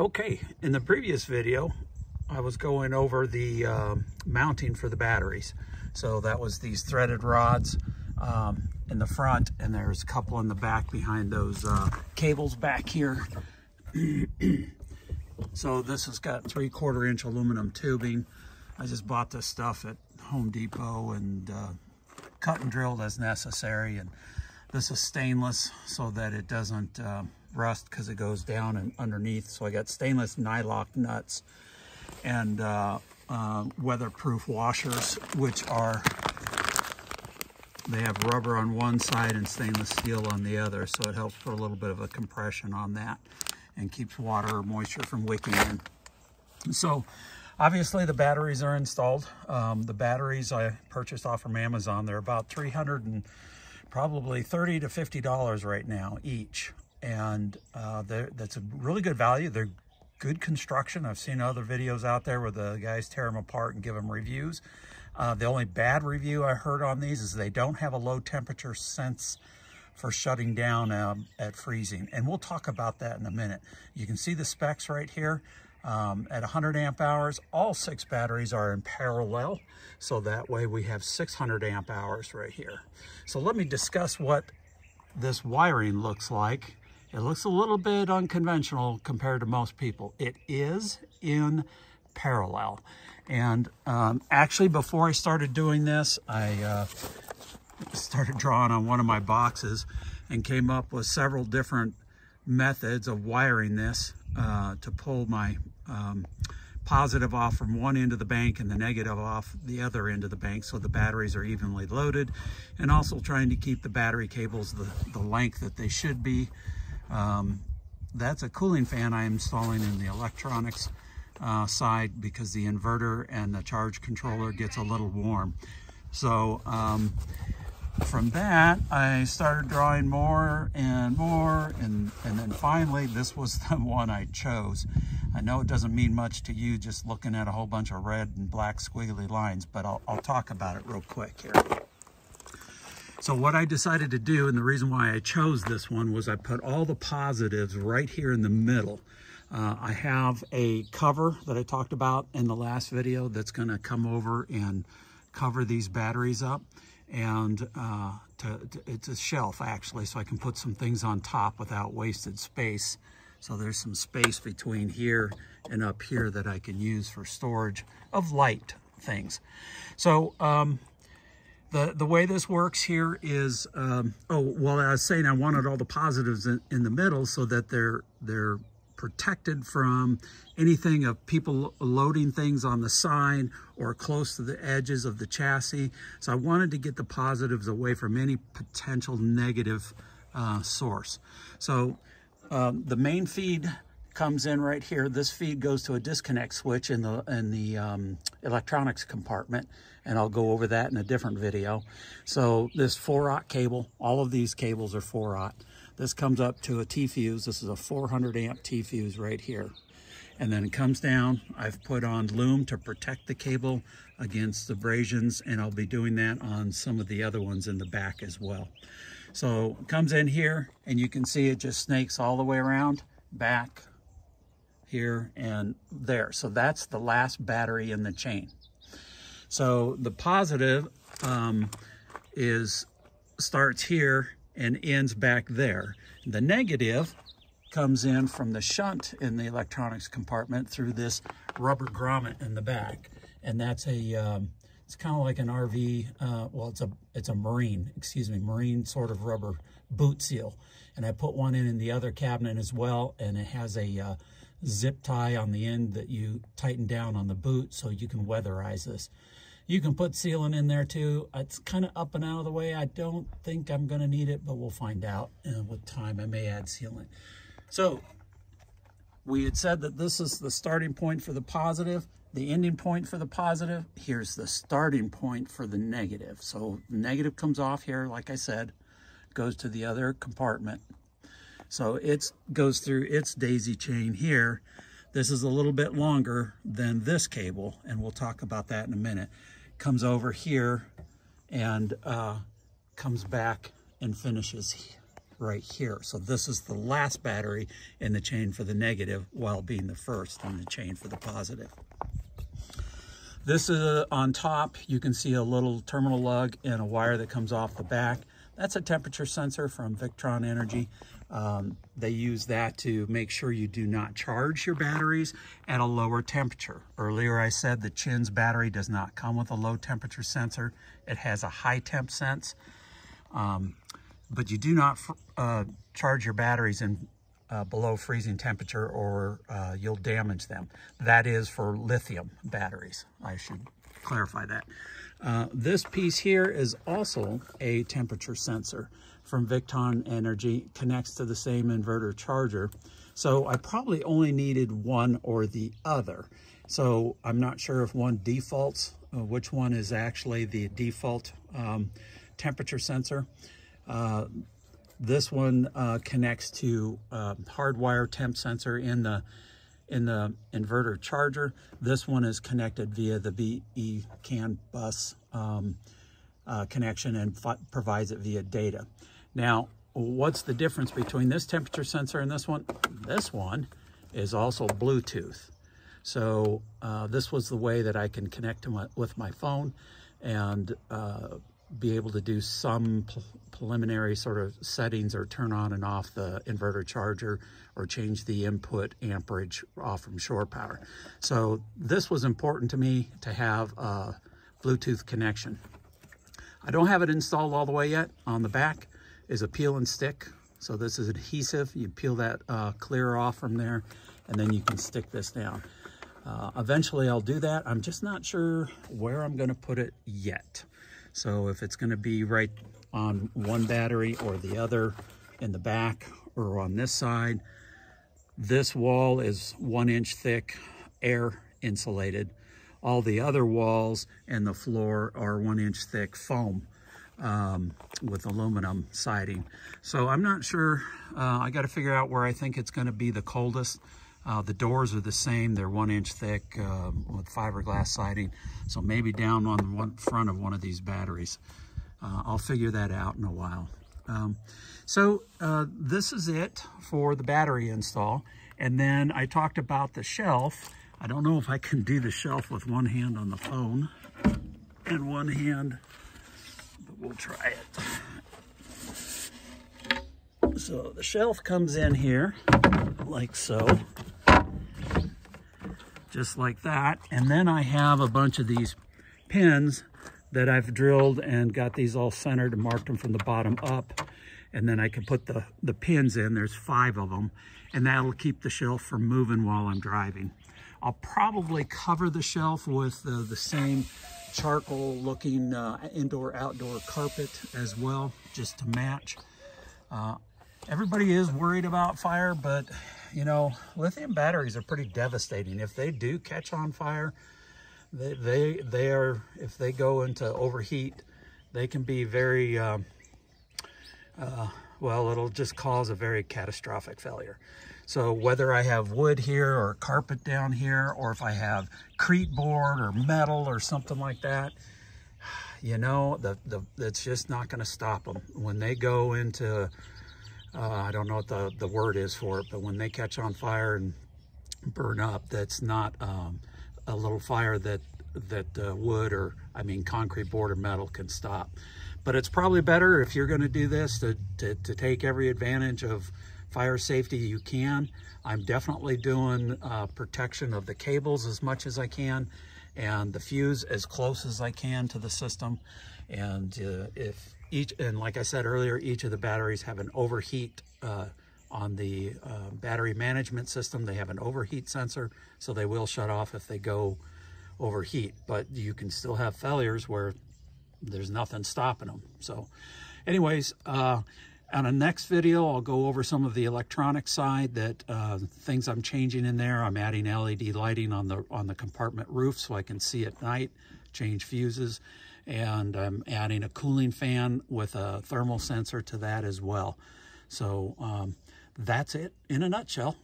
Okay, in the previous video, I was going over the mounting for the batteries. So that was these threaded rods in the front, and there's a couple in the back behind those cables back here. So this has got 3/4 inch aluminum tubing. I just bought this stuff at Home Depot and cut and drilled as necessary. And this is stainless so that it doesn't rust because it goes down and underneath. So I got stainless nylock nuts and weatherproof washers, which are, they have rubber on one side and stainless steel on the other. So it helps for a little bit of a compression on that and keeps water or moisture from wicking in. So obviously the batteries are installed. The batteries I purchased off from Amazon. They're about $30 to $50 right now each. And that's a really good value. They're good construction. I've seen other videos out there where the guys tear them apart and give them reviews. The only bad review I heard on these is they don't have a low temperature sense for shutting down at freezing. And we'll talk about that in a minute. You can see the specs right here. At 100 amp hours, all 6 batteries are in parallel. So that way we have 600 amp hours right here. So let me discuss what this wiring looks like. It looks a little bit unconventional compared to most people. It is in parallel. And actually, before I started doing this, I started drawing on one of my boxes and came up with several different methods of wiring this to pull my positive off from one end of the bank and the negative off the other end of the bank so the batteries are evenly loaded, and also trying to keep the battery cables the length that they should be. That's a cooling fan I am installing in the electronics side because the inverter and the charge controller gets a little warm. So from that, I started drawing more and more, and then finally this was the one I chose. I know it doesn't mean much to you just looking at a whole bunch of red and black squiggly lines, but I'll talk about it real quick here. So what I decided to do, and the reason why I chose this one, was I put all the positives right here in the middle. I have a cover that I talked about in the last video that's going to come over and cover these batteries up. And it's a shelf, actually, so I can put some things on top without wasted space. So there's some space between here and up here that I can use for storage of light things. So the way this works here is, I was saying I wanted all the positives in the middle so that they're protected from anything of people loading things on the side or close to the edges of the chassis. So I wanted to get the positives away from any potential negative source. So the main feed comes in right here. This feed goes to a disconnect switch in the electronics compartment, and I'll go over that in a different video. So this 4-aught cable, all of these cables are 4-aught. This comes up to a T-fuse. This is a 400 amp T-fuse right here. And then it comes down. I've put on loom to protect the cable against abrasions, and I'll be doing that on some of the other ones in the back as well. So it comes in here, and you can see it just snakes all the way around, back, here, and there. So that's the last battery in the chain. So the positive starts here and ends back there. The negative comes in from the shunt in the electronics compartment through this rubber grommet in the back. And that's a, it's kind of like an RV, it's a marine sort of rubber boot seal. And I put one in the other cabinet as well, and it has a zip tie on the end that you tighten down on the boot so you can weatherize this. You can put sealant in there too. It's kind of up and out of the way. I don't think I'm going to need it, but we'll find out with time. I may add sealant. So we had said that this is the starting point for the positive, the ending point for the positive. Here's the starting point for the negative. So the negative comes off here, like I said, goes to the other compartment. So it goes through its daisy chain here. This is a little bit longer than this cable, and we'll talk about that in a minute. Comes over here and comes back and finishes right here. So this is the last battery in the chain for the negative, while being the first in the chain for the positive. This is on top. You can see a little terminal lug and a wire that comes off the back. That's a temperature sensor from Victron Energy. They use that to make sure you do not charge your batteries at a lower temperature. Earlier I said the CHINS battery does not come with a low temperature sensor. It has a high temp sense. But you do not charge your batteries in below freezing temperature, or you'll damage them. That is for lithium batteries. I should clarify that. This piece here is also a temperature sensor from Victron Energy, connects to the same inverter charger. So I probably only needed one or the other. So I'm not sure if one defaults, which one is actually the default temperature sensor. This one connects to hardwire temp sensor in the inverter charger. This one is connected via the VE CAN bus connection and provides it via data. Now, what's the difference between this temperature sensor and this one? This one is also Bluetooth. So this was the way that I can connect to with my phone and be able to do some preliminary sort of settings, or turn on and off the inverter charger, or change the input amperage off from shore power. So this was important to me to have a Bluetooth connection. I don't have it installed all the way yet. On the back is a peel and stick. So this is adhesive. You peel that clear off from there, and then you can stick this down. Eventually I'll do that. I'm just not sure where I'm gonna put it yet. So if it's going to be right on one battery or the other in the back, or on this side. This wall is 1 inch thick, air insulated. All the other walls and the floor are 1 inch thick foam with aluminum siding. So I'm not sure. I got to figure out where I think it's going to be the coldest. The doors are the same. They're 1 inch thick with fiberglass siding. So maybe down on the front of one of these batteries. I'll figure that out in a while. So this is it for the battery install. And then I talked about the shelf. I don't know if I can do the shelf with one hand on the phone and one hand, but we'll try it. So the shelf comes in here like so. Just like that. And then I have a bunch of these pins that I've drilled and got these all centered and marked them from the bottom up. And then I can put the pins in. There's 5 of them. And that'll keep the shelf from moving while I'm driving. I'll probably cover the shelf with the same charcoal looking indoor-outdoor carpet as well, just to match. Everybody is worried about fire, but you know, lithium batteries are pretty devastating. If they do catch on fire, they are, if they go into overheat, they can be very, well, it'll just cause a very catastrophic failure. So whether I have wood here or carpet down here, or if I have crete board or metal or something like that, you know, it's just not going to stop them. When they go into, I don't know what the word is for it, but when they catch on fire and burn up, that's not a little fire that wood or, I mean, concrete board or metal can stop. But it's probably better, if you're going to do this, to take every advantage of fire safety you can. I'm definitely doing protection of the cables as much as I can, and the fuse as close as I can to the system. And like I said earlier, each of the batteries have an overheat on the battery management system. They have an overheat sensor, so they will shut off if they go overheat. But you can still have failures where there's nothing stopping them. So anyways, on the next video, I'll go over some of the electronic side, that things I'm changing in there. I'm adding LED lighting on the compartment roof so I can see at night, change fuses, and I'm adding a cooling fan with a thermal sensor to that as well. So that's it in a nutshell.